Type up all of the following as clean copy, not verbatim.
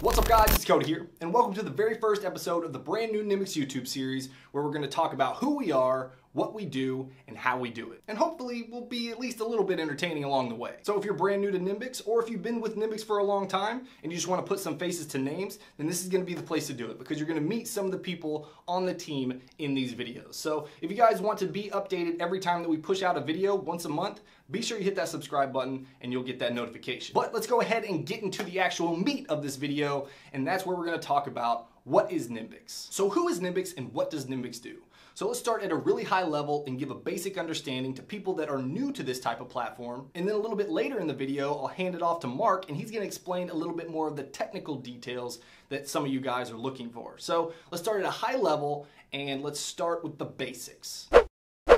What's up guys, it's Cody here, and welcome to the very first episode of the brand new Nimbix YouTube series, where we're going to talk about who we are, what we do, and how we do it. And hopefully we'll be at least a little bit entertaining along the way. So if you're brand new to Nimbix, or if you've been with Nimbix for a long time, and you just want to put some faces to names, then this is going to be the place to do it, because you're going to meet some of the people on the team in these videos. So if you guys want to be updated every time that we push out a video once a month, be sure you hit that subscribe button and you'll get that notification. But let's go ahead and get into the actual meat of this video, and that's where we're going to talk about what is Nimbix. So who is Nimbix and what does Nimbix do? So let's start at a really high level and give a basic understanding to people that are new to this type of platform. And then a little bit later in the video, I'll hand it off to Mark, and he's going to explain a little bit more of the technical details that some of you guys are looking for. So let's start at a high level and let's start with the basics.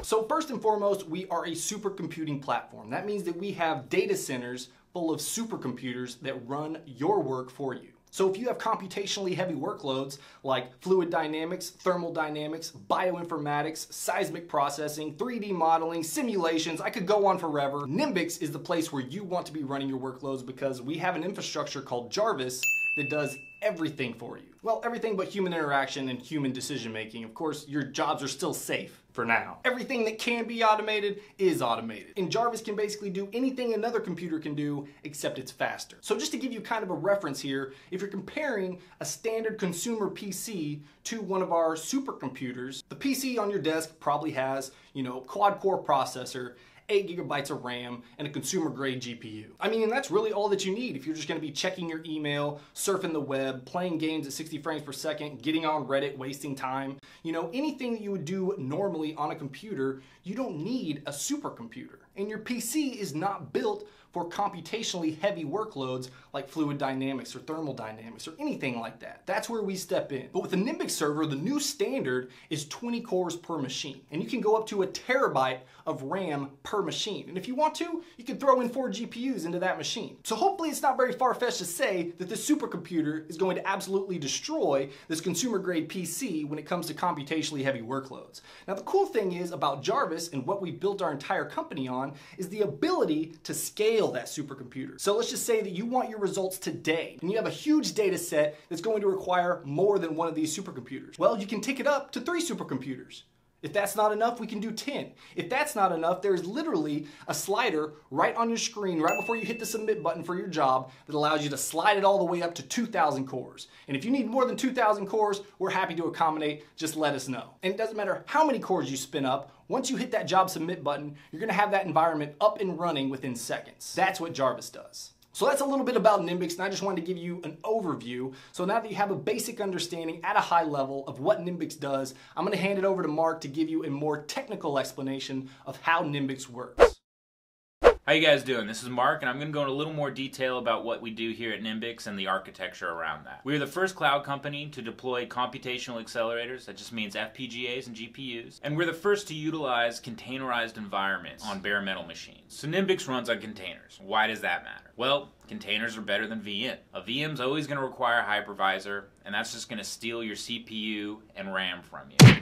So first and foremost, we are a supercomputing platform. That means that we have data centers full of supercomputers that run your work for you. So if you have computationally heavy workloads like fluid dynamics, thermal dynamics, bioinformatics, seismic processing, 3D modeling, simulations, I could go on forever. Nimbix is the place where you want to be running your workloads, because we have an infrastructure called Jarvis that does everything for you. Well, everything but human interaction and human decision making. Of course, your jobs are still safe for now. Everything that can be automated is automated. And Jarvis can basically do anything another computer can do, except it's faster. So just to give you kind of a reference here, if you're comparing a standard consumer PC to one of our supercomputers, the PC on your desk probably has, you know, quad-core processor, 8 gigabytes of RAM, and a consumer-grade GPU. I mean, and that's really all that you need if you're just going to be checking your email, surfing the web, playing games at 60 frames per second, getting on Reddit, wasting time. You know, anything that you would do normally on a computer, you don't need a supercomputer. And your PC is not built for computationally heavy workloads like fluid dynamics or thermal dynamics or anything like that. That's where we step in. But with the Nimbix server, the new standard is 20 cores per machine. And you can go up to 1 terabyte of RAM per machine. And if you want to, you can throw in 4 GPUs into that machine. So hopefully it's not very far-fetched to say that this supercomputer is going to absolutely destroy this consumer-grade PC when it comes to computationally heavy workloads. Now the cool thing is about Jarvis and what we built our entire company on is the ability to scale that supercomputer. So let's just say that you want your results today and you have a huge data set that's going to require more than one of these supercomputers. Well, you can take it up to 3 supercomputers. If that's not enough, we can do 10. If that's not enough, there's literally a slider right on your screen right before you hit the submit button for your job that allows you to slide it all the way up to 2,000 cores. And if you need more than 2,000 cores, we're happy to accommodate. Just let us know. And it doesn't matter how many cores you spin up, once you hit that job submit button, you're going to have that environment up and running within seconds. That's what Jarvis does. So that's a little bit about Nimbix, and I just wanted to give you an overview. So now that you have a basic understanding at a high level of what Nimbix does, I'm going to hand it over to Mark to give you a more technical explanation of how Nimbix works. How you guys doing? This is Mark, and I'm going to go into a little more detail about what we do here at Nimbix and the architecture around that. We are the first cloud company to deploy computational accelerators, that just means FPGAs and GPUs, and we're the first to utilize containerized environments on bare metal machines. So Nimbix runs on containers. Why does that matter? Well, containers are better than VM. A VM is always going to require a hypervisor, and that's just going to steal your CPU and RAM from you.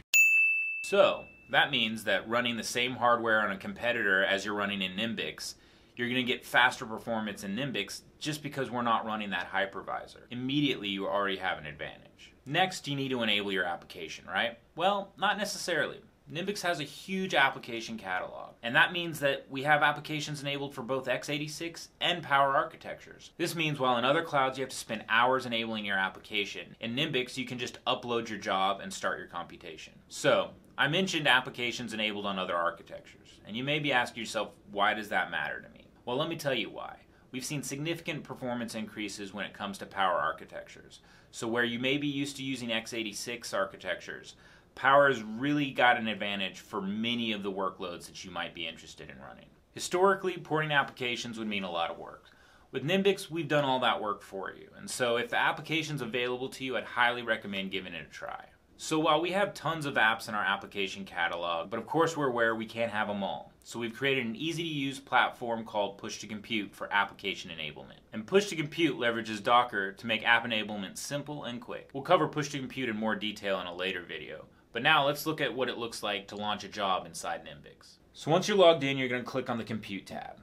So that means that running the same hardware on a competitor as you're running in Nimbix, you're going to get faster performance in Nimbix just because we're not running that hypervisor. Immediately, you already have an advantage. Next, you need to enable your application, right? Well, not necessarily. Nimbix has a huge application catalog, and that means that we have applications enabled for both x86 and Power architectures. This means while in other clouds you have to spend hours enabling your application, in Nimbix you can just upload your job and start your computation. So I mentioned applications enabled on other architectures, and you may be asking yourself, why does that matter to me? Well, let me tell you why. We've seen significant performance increases when it comes to Power architectures. So where you may be used to using x86 architectures, Power has really got an advantage for many of the workloads that you might be interested in running. Historically, porting applications would mean a lot of work. With Nimbix, we've done all that work for you, and so if the application's available to you, I'd highly recommend giving it a try. So while we have tons of apps in our application catalog, but of course we're aware we can't have them all. So we've created an easy-to-use platform called Push to Compute for application enablement. And Push to Compute leverages Docker to make app enablement simple and quick. We'll cover Push to Compute in more detail in a later video. But now let's look at what it looks like to launch a job inside Nimbix. So once you're logged in, you're going to click on the Compute tab.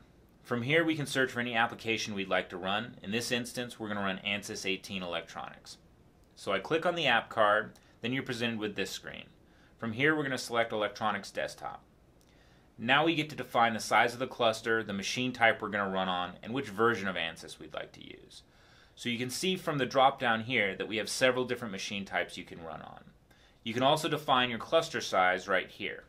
From here, we can search for any application we'd like to run. In this instance, we're going to run ANSYS 18 electronics. So I click on the app card, then you're presented with this screen. From here, we're going to select electronics desktop. Now we get to define the size of the cluster, the machine type we're going to run on, and which version of ANSYS we'd like to use. So you can see from the drop down here that we have several different machine types you can run on. You can also define your cluster size right here.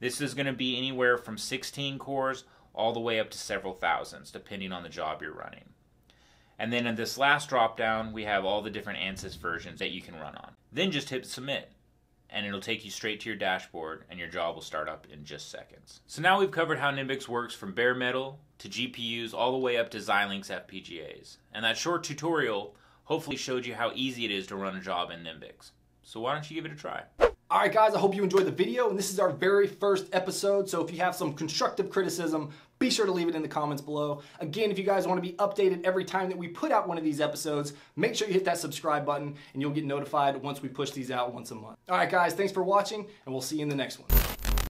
This is going to be anywhere from 16 cores all the way up to several thousands, depending on the job you're running. And then in this last drop down, we have all the different ANSYS versions that you can run on. Then just hit submit, and it'll take you straight to your dashboard, and your job will start up in just seconds. So now we've covered how Nimbix works from bare metal to GPUs all the way up to Xilinx FPGAs. And that short tutorial hopefully showed you how easy it is to run a job in Nimbix. So why don't you give it a try? All right, guys, I hope you enjoyed the video, and this is our very first episode, so if you have some constructive criticism, be sure to leave it in the comments below. Again, if you guys want to be updated every time that we put out one of these episodes, make sure you hit that subscribe button, and you'll get notified once we push these out once a month. All right, guys, thanks for watching, and we'll see you in the next one.